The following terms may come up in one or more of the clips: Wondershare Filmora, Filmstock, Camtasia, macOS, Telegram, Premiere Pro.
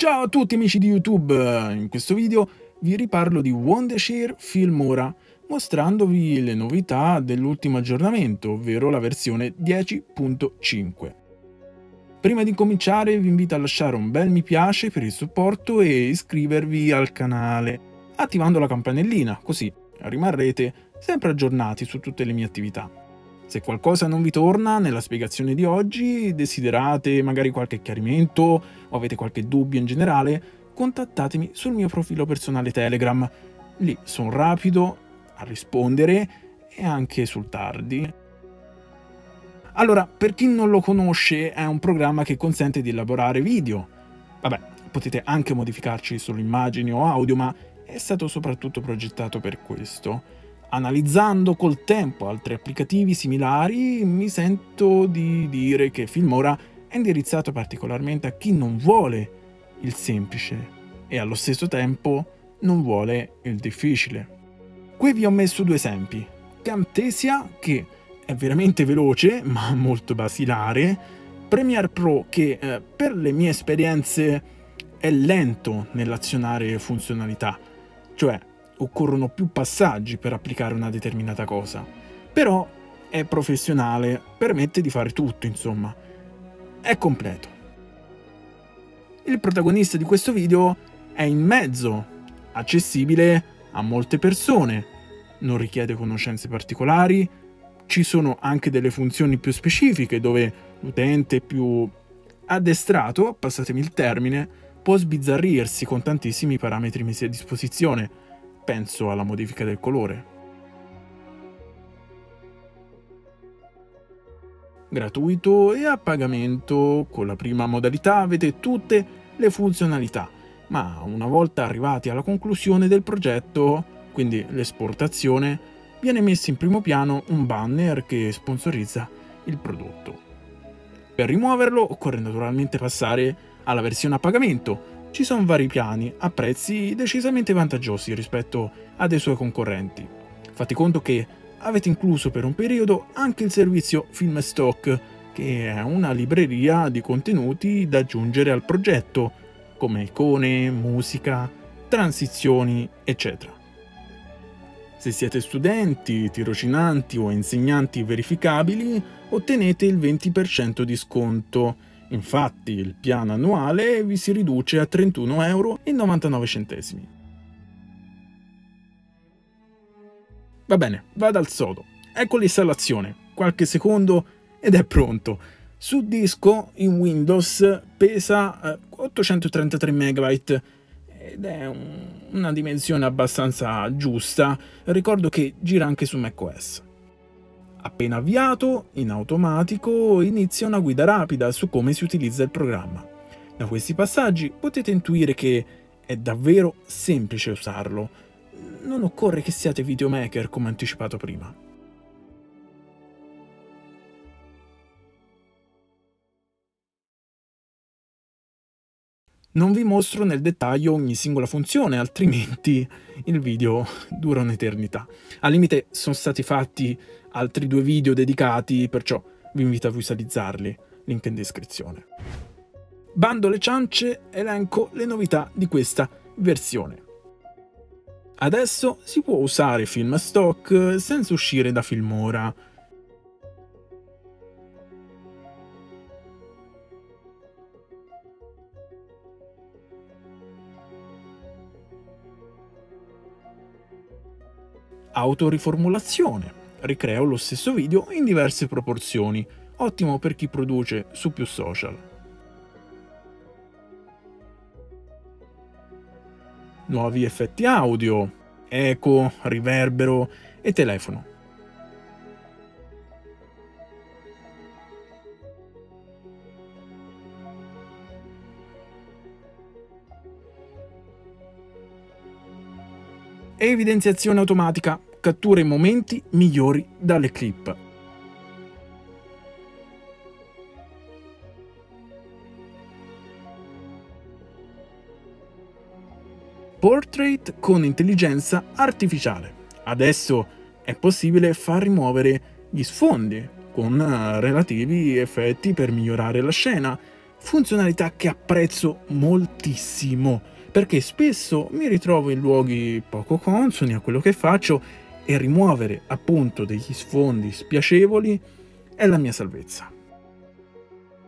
Ciao a tutti amici di YouTube, in questo video vi riparlo di Wondershare Filmora, mostrandovi le novità dell'ultimo aggiornamento, ovvero la versione 10.5. Prima di cominciare vi invito a lasciare un bel mi piace per il supporto e iscrivervi al canale, attivando la campanellina, così rimarrete sempre aggiornati su tutte le mie attività. Se qualcosa non vi torna nella spiegazione di oggi, desiderate magari qualche chiarimento o avete qualche dubbio in generale, contattatemi sul mio profilo personale Telegram. Lì sono rapido a rispondere e anche sul tardi. Allora, per chi non lo conosce, è un programma che consente di elaborare video. Vabbè, potete anche modificarci solo immagini o audio, ma è stato soprattutto progettato per questo. Analizzando col tempo altri applicativi similari, mi sento di dire che Filmora è indirizzato particolarmente a chi non vuole il semplice e allo stesso tempo non vuole il difficile. Qui vi ho messo due esempi: Camtasia, che è veramente veloce ma molto basilare, Premiere Pro, che per le mie esperienze è lento nell'azionare funzionalità, cioè occorrono più passaggi per applicare una determinata cosa, però è professionale, permette di fare tutto, insomma, è completo. Il protagonista di questo video è in mezzo, accessibile a molte persone, non richiede conoscenze particolari, ci sono anche delle funzioni più specifiche dove l'utente più addestrato, passatemi il termine, può sbizzarrirsi con tantissimi parametri messi a disposizione. Penso alla modifica del colore. Gratuito e a pagamento, con la prima modalità avete tutte le funzionalità, ma una volta arrivati alla conclusione del progetto, quindi l'esportazione, viene messo in primo piano un banner che sponsorizza il prodotto. Per rimuoverlo occorre naturalmente passare alla versione a pagamento. Ci sono vari piani a prezzi decisamente vantaggiosi rispetto a dei suoi concorrenti. Fate conto che avete incluso per un periodo anche il servizio Filmstock, che è una libreria di contenuti da aggiungere al progetto, come icone, musica, transizioni, eccetera. Se siete studenti, tirocinanti o insegnanti verificabili, ottenete il 20% di sconto. Infatti il piano annuale vi si riduce a €31,99. Va bene, vado al sodo. Ecco l'installazione, qualche secondo ed è pronto. Su disco in Windows pesa 833 MB ed è una dimensione abbastanza giusta. Ricordo che gira anche su macOS. Appena avviato, in automatico inizia una guida rapida su come si utilizza il programma. Da questi passaggi potete intuire che è davvero semplice usarlo. Non occorre che siate videomaker, come anticipato prima. Non vi mostro nel dettaglio ogni singola funzione, altrimenti il video dura un'eternità. Al limite sono stati fatti altri due video dedicati, perciò vi invito a visualizzarli, link in descrizione. Bando le ciance, elenco le novità di questa versione. Adesso si può usare Filmstock senza uscire da Filmora. Autoriformulazione. Ricreo lo stesso video in diverse proporzioni, ottimo per chi produce su più social. Nuovi effetti audio, eco, riverbero e telefono. Evidenziazione automatica. Cattura i momenti migliori dalle clip. Portrait con intelligenza artificiale. Adesso è possibile far rimuovere gli sfondi con relativi effetti per migliorare la scena, funzionalità che apprezzo moltissimo, perché spesso mi ritrovo in luoghi poco consoni a quello che faccio e rimuovere appunto degli sfondi spiacevoli è la mia salvezza.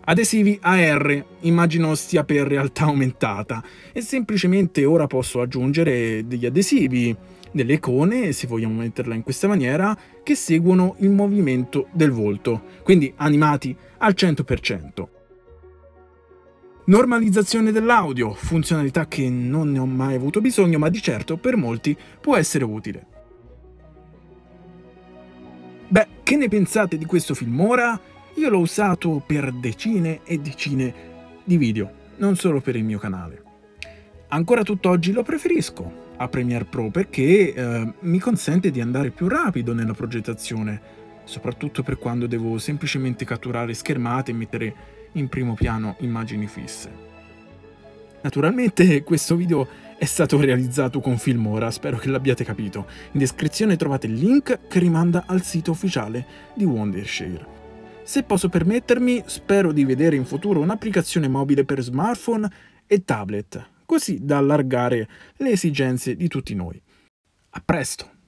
Adesivi AR, immagino sia per realtà aumentata, e semplicemente ora posso aggiungere degli adesivi, delle icone, se vogliamo metterla in questa maniera, che seguono il movimento del volto, quindi animati al 100%. Normalizzazione dell'audio, funzionalità che non ne ho mai avuto bisogno, ma di certo per molti può essere utile. Beh, che ne pensate di questo Filmora? Io l'ho usato per decine e decine di video, non solo per il mio canale. Ancora tutt'oggi lo preferisco a Premiere Pro perché mi consente di andare più rapido nella progettazione, soprattutto per quando devo semplicemente catturare schermate e mettere in primo piano immagini fisse. Naturalmente questo video è stato realizzato con Filmora, spero che l'abbiate capito. In descrizione trovate il link che rimanda al sito ufficiale di Wondershare. Se posso permettermi, spero di vedere in futuro un'applicazione mobile per smartphone e tablet, così da allargare le esigenze di tutti noi. A presto!